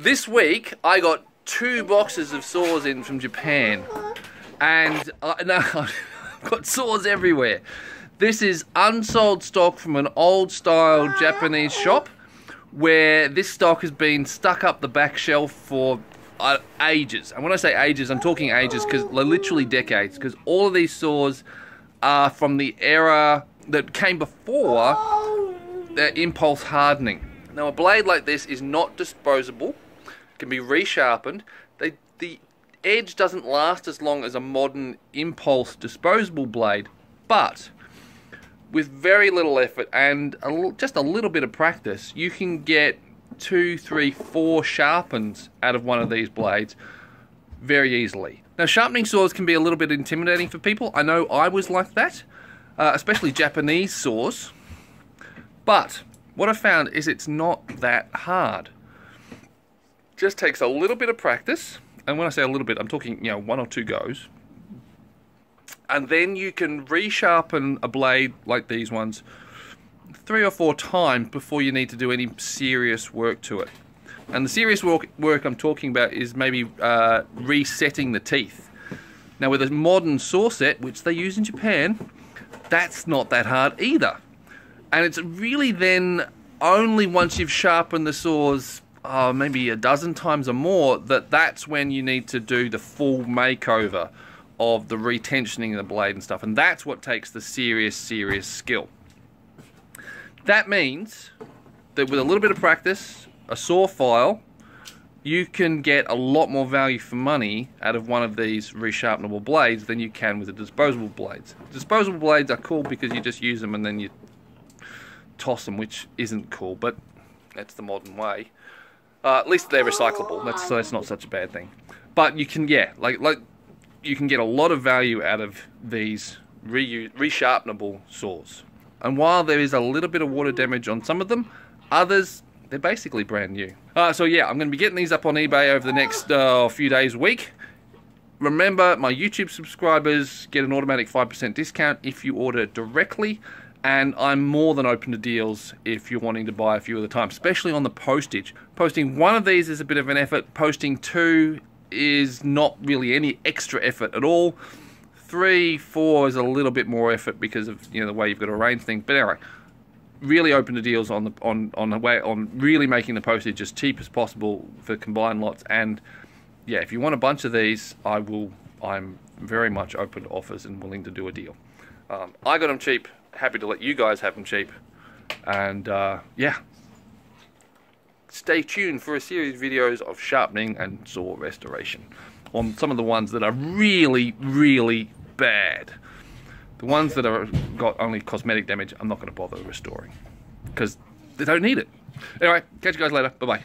This week, I got 2 boxes of saws in from Japan. And I've got saws everywhere. This is unsold stock from an old-style Japanese shop where this stock has been stuck up the back shelf for ages. And when I say ages, I'm talking ages because literally decades, because all of these saws are from the era that came before the impulse hardening. Now, a blade like this is not disposable. It can be resharpened. The edge doesn't last as long as a modern impulse disposable blade, but with very little effort and just a little bit of practice, you can get 2, 3, 4 sharpens out of one of these blades very easily. Now, sharpening saws can be a little bit intimidating for people. I know I was like that, especially Japanese saws. But what I found is it's not that hard. Just takes a little bit of practice, and when I say a little bit, I'm talking 1 or 2 goes. And then you can resharpen a blade like these ones 3 or 4 times before you need to do any serious work to it. And the serious work I'm talking about is maybe resetting the teeth. Now, with a modern saw set, which they use in Japan, that's not that hard either. And it's really then only once you've sharpened the saws maybe a dozen times or more that's when you need to do the full makeover of the retensioning of the blade and stuff, and that's what takes the serious skill. That means that with a little bit of practice, a saw file, you can get a lot more value for money out of one of these resharpenable blades than you can with the disposable blades. Disposable blades are cool because you just use them and then you toss them, which isn't cool, but that's the modern way. At least they're recyclable. That's not such a bad thing. But you can, you can get a lot of value out of these resharpenable saws. And while there is a little bit of water damage on some of them, others, they're basically brand new. So yeah, I'm going to be getting these up on eBay over the next few days, week. Remember, my YouTube subscribers get an automatic 5% discount if you order directly. And I'm more than open to deals if you're wanting to buy a few at a time, especially on the postage. Posting 1 of these is a bit of an effort. Posting 2 is not really any extra effort at all. 3, 4 is a little bit more effort because of the way you've got to arrange things. But anyway, really open to deals on really making the postage as cheap as possible for combined lots. And yeah, if you want a bunch of these, I'm very much open to offers and willing to do a deal. I got them cheap. Happy to let you guys have them cheap. And yeah, stay tuned for a series of videos of sharpening and saw restoration on some of the ones that are really bad. The ones that are got only cosmetic damage, I'm not going to bother restoring because they don't need it. Anyway, catch you guys later. Bye-bye.